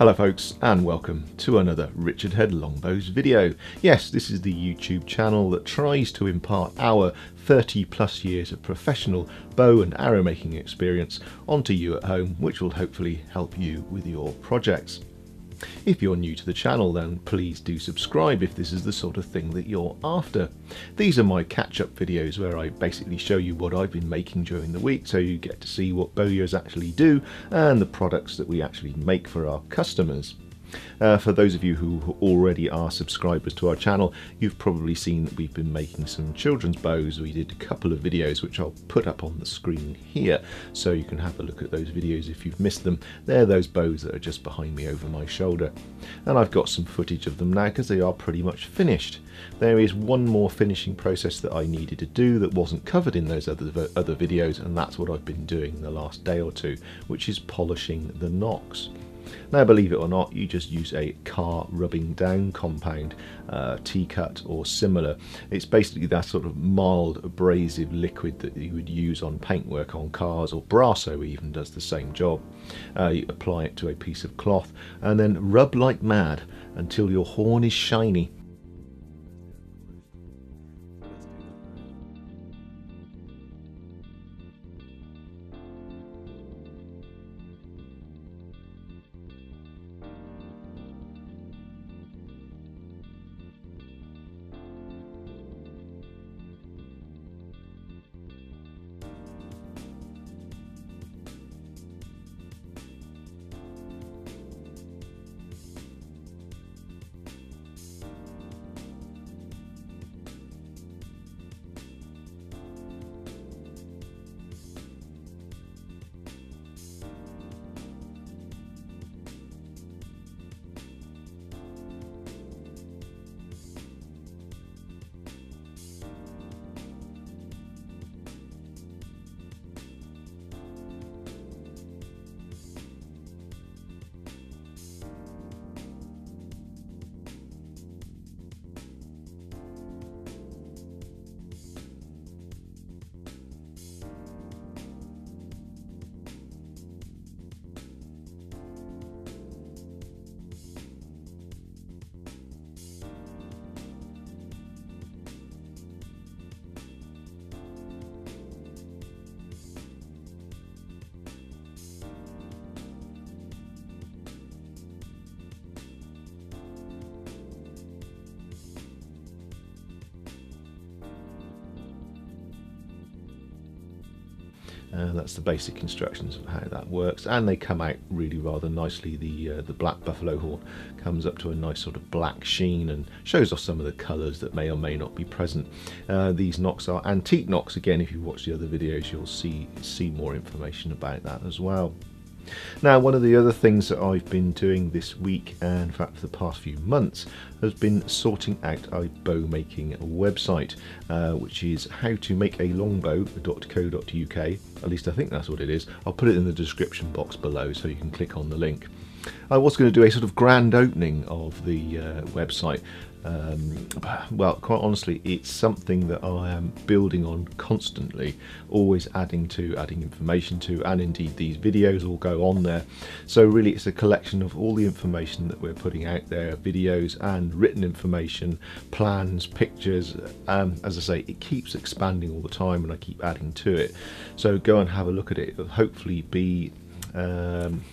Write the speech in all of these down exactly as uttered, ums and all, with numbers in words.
Hello folks, and welcome to another Richard Head Longbows video. Yes, this is the YouTube channel that tries to impart our thirty plus years of professional bow and arrow making experience onto you at home, which will hopefully help you with your projects. If you're new to the channel, then please do subscribe if this is the sort of thing that you're after. These are my catch-up videos where I basically show you what I've been making during the week, so you get to see what bowyers actually do and the products that we actually make for our customers. Uh, for those of you who already are subscribers to our channel, you've probably seen that we've been making some children's bows. We did a couple of videos which I'll put up on the screen here, so you can have a look at those videos if you've missed them. They're those bows that are just behind me over my shoulder. And I've got some footage of them now because they are pretty much finished. There is one more finishing process that I needed to do that wasn't covered in those other, other videos, and that's what I've been doing the last day or two, which is polishing the nocks. Now, believe it or not, you just use a car rubbing down compound, uh, T-cut or similar. It's basically that sort of mild abrasive liquid that you would use on paintwork on cars, or Brasso even does the same job. Uh, you apply it to a piece of cloth and then rub like mad until your horn is shiny. Uh, that's the basic instructions of how that works, and they come out really rather nicely. The uh, the black buffalo horn comes up to a nice sort of black sheen and shows off some of the colours that may or may not be present. Uh, these nocks are antique nocks. Again, if you watch the other videos, you'll see see more information about that as well. Now, one of the other things that I've been doing this week, and in fact for the past few months, has been sorting out a bow making website, uh, which is how to make a longbow dot co dot U K. At least I think that's what it is. I'll put it in the description box below so you can click on the link. I was going to do a sort of grand opening of the uh, website. Um, well, quite honestly, it's something that I am building on constantly, always adding to, adding information to, and indeed these videos all go on there. So really it's a collection of all the information that we're putting out there, videos and written information, plans, pictures. Um, as I say, it keeps expanding all the time and I keep adding to it. So go and have a look at it. It'll hopefully be um,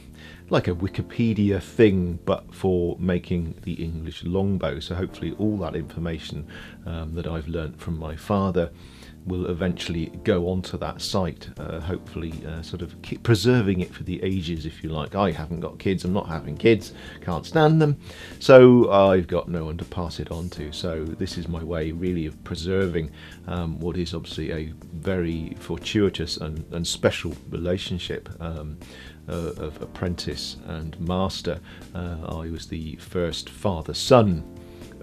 like a Wikipedia thing, but for making the English longbow. So hopefully all that information um, that I've learnt from my father will eventually go onto that site, uh, hopefully uh, sort of keep preserving it for the ages, if you like. I haven't got kids, I'm not having kids, can't stand them, so I've got no one to pass it on to. So this is my way really of preserving um, what is obviously a very fortuitous and, and special relationship um, uh, of apprentice and master. Uh, I was the first father-son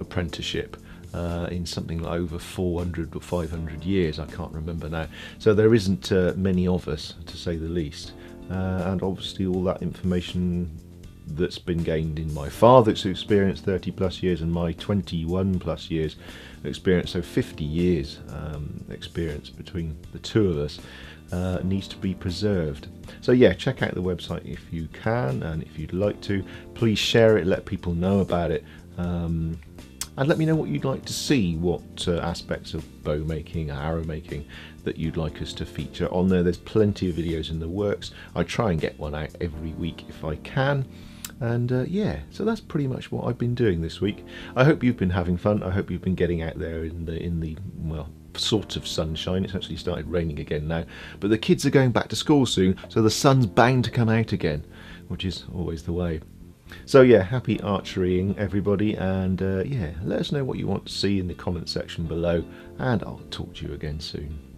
apprenticeship Uh, in something like over four hundred or five hundred years, I can't remember now. So there isn't uh, many of us, to say the least. Uh, and obviously all that information that's been gained in my father's experience, thirty plus years, and my twenty-one plus years experience, so fifty years um, experience between the two of us, uh, needs to be preserved. So yeah, check out the website if you can, and if you'd like to, please share it, let people know about it, um, and let me know what you'd like to see, what uh, aspects of bow making, arrow making, that you'd like us to feature on there. There's plenty of videos in the works. I try and get one out every week if I can. And uh, yeah, so that's pretty much what I've been doing this week. I hope you've been having fun. I hope you've been getting out there in the in the well, sort of sunshine. It's actually started raining again now, but the kids are going back to school soon, so the sun's bound to come out again, which is always the way. So yeah, happy archerying everybody, and uh, yeah, let us know what you want to see in the comment section below, and I'll talk to you again soon.